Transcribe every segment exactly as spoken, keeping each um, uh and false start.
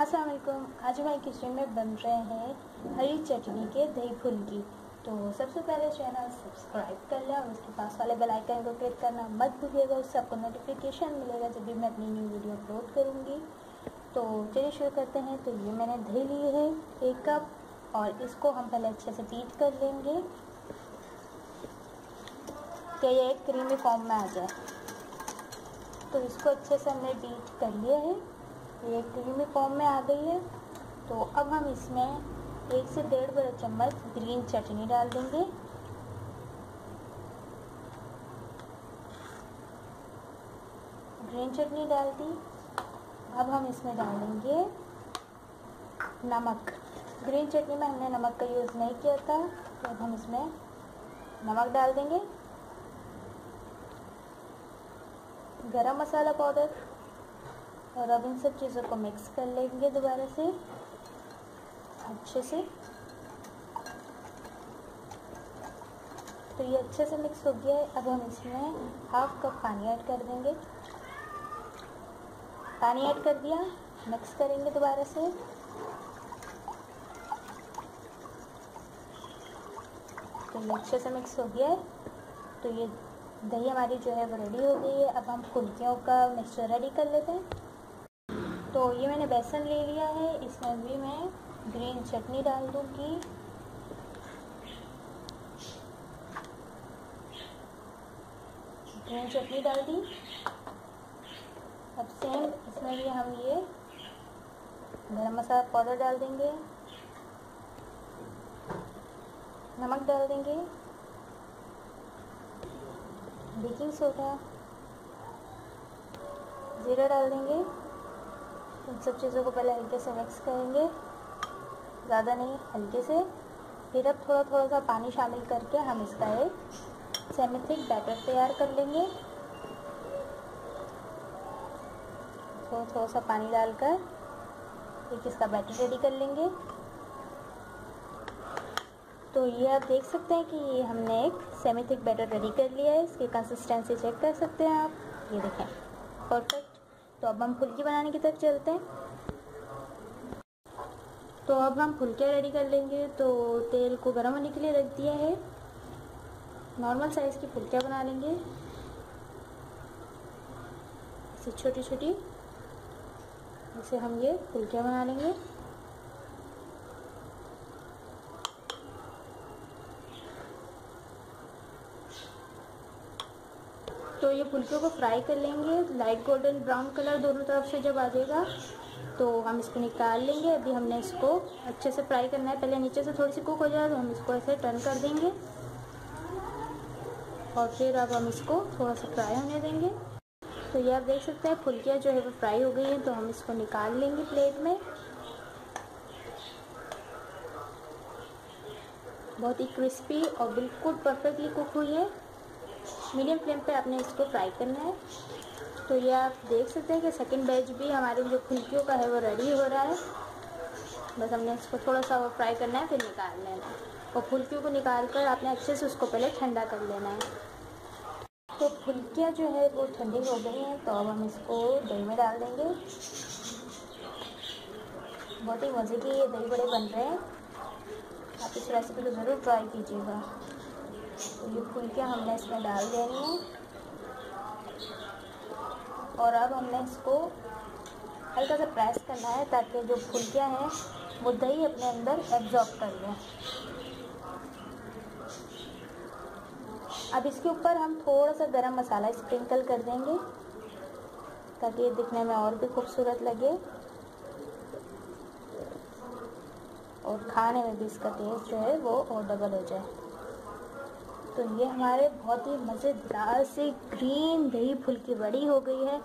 अस्सलाम वालेकुम। आज हमारे किचन में बन रहे हैं हरी चटनी के दही फुल्की। तो सबसे पहले चैनल सब्सक्राइब कर लें और उसके पास वाले बेल आइकन को क्लिक करना मत भूलिएगा, उससे आपको नोटिफिकेशन मिलेगा जब भी मैं अपनी न्यू वीडियो अपलोड करूँगी। तो चलिए शुरू करते हैं। तो ये मैंने दही लिए है एक कप और इसको हम पहले अच्छे से बीट कर लेंगे कि ये एक क्रीमी फॉर्म में आ जाए। तो इसको अच्छे से हमने बीट कर लिया है, ये क्रीमी फॉर्म में आ गई है। तो अब हम इसमें एक से डेढ़ बड़ा चम्मच ग्रीन चटनी डाल देंगे। ग्रीन चटनी डाल दी। अब हम इसमें डालेंगे नमक। ग्रीन चटनी में हमने नमक का यूज़ नहीं किया था, तो अब हम इसमें नमक डाल देंगे। गरम मसाला पाउडर, और अब इन सब चीज़ों को मिक्स कर लेंगे दोबारा से अच्छे से। तो ये अच्छे से मिक्स हो गया है। अब हम इसमें हाफ कप पानी ऐड कर देंगे। पानी ऐड कर दिया, मिक्स करेंगे दोबारा से। तो ये अच्छे से मिक्स हो गया है। तो ये दही हमारी जो है वो रेडी हो गई है। अब हम फुल्कियों का मिक्सचर रेडी कर लेते हैं। तो ये मैंने बेसन ले लिया है, इसमें भी मैं ग्रीन चटनी डाल दूंगी। ग्रीन चटनी डाल दी। अब सेम इसमें भी हम ये गरम मसाला पाउडर डाल देंगे, नमक डाल देंगे, बेकिंग सोडा, जीरा डाल देंगे। इन सब चीज़ों को पहले हल्के से मिक्स करेंगे, ज़्यादा नहीं, हल्के से। फिर अब थोड़ा थोड़ा सा पानी शामिल करके हम इसका एक सेमी थिक बैटर तैयार कर लेंगे। थोड़ा थोड़ा सा पानी डालकर एक इसका बैटर रेडी कर लेंगे। तो ये आप देख सकते हैं कि ये हमने एक सेमी थिक बैटर रेडी कर लिया है। इसकी कंसिस्टेंसी चेक कर सकते हैं आप, ये देखें परफेक्ट। तो अब हम फुल्की बनाने की तरफ चलते हैं। तो अब हम फुल्कियाँ रेडी कर लेंगे। तो तेल को गर्म होने के लिए रख दिया है, नॉर्मल साइज़ की फुल्कियाँ बना लेंगे ऐसे छोटी छोटी। ऐसे हम ये फुल्कियाँ बना लेंगे। तो ये फुल्कियों को फ्राई कर लेंगे, लाइट गोल्डन ब्राउन कलर दोनों तरफ से जब आ जाएगा तो हम इसको निकाल लेंगे। अभी हमने इसको अच्छे से फ्राई करना है, पहले नीचे से थोड़ी सी कुक हो जाए तो हम इसको ऐसे टर्न कर देंगे और फिर अब हम इसको थोड़ा सा फ्राई होने देंगे। तो ये आप देख सकते हैं फुल्कियाँ जो है वो फ्राई हो गई हैं। तो हम इसको निकाल लेंगे प्लेट में। बहुत ही क्रिस्पी और बिल्कुल परफेक्टली कुक हुई है। मीडियम फ्लेम पे आपने इसको फ्राई करना है। तो ये आप देख सकते हैं कि सेकंड बैच भी हमारे जो फुल्कियों का है वो रेडी हो रहा है। बस हमने इसको थोड़ा सा वो फ्राई करना है, फिर निकाल लेना है। और फुल्कियों को निकाल कर आपने अच्छे से उसको पहले ठंडा कर लेना है। तो फुल्कियाँ जो है वो ठंडी हो गई हैं। तो अब हम इसको दही में डाल देंगे। बहुत ही मज़े की ये दही बड़े बन रहे हैं, आप इस रेसिपी को ज़रूर ट्राई कीजिएगा। तो ये फुल्कियाँ हमने इसमें डाल देनी है और अब हमने इसको हल्का सा प्रेस करना है ताकि जो फुल्कियाँ हैं वो दही अपने अंदर एब्जॉर्ब कर लें। अब इसके ऊपर हम थोड़ा सा गरम मसाला स्प्रिंकल कर देंगे ताकि ये दिखने में और भी खूबसूरत लगे और खाने में भी इसका टेस्ट जो है वो और डबल हो जाए। तो ये हमारे बहुत ही मज़ेदार से ग्रीन दही फुल्की बड़ी हो गई है।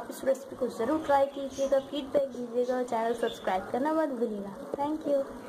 आप इस रेसिपी को ज़रूर ट्राई कीजिएगा, फीडबैक दीजिएगा और चैनल सब्सक्राइब करना मत भूलिएगा। Thank you.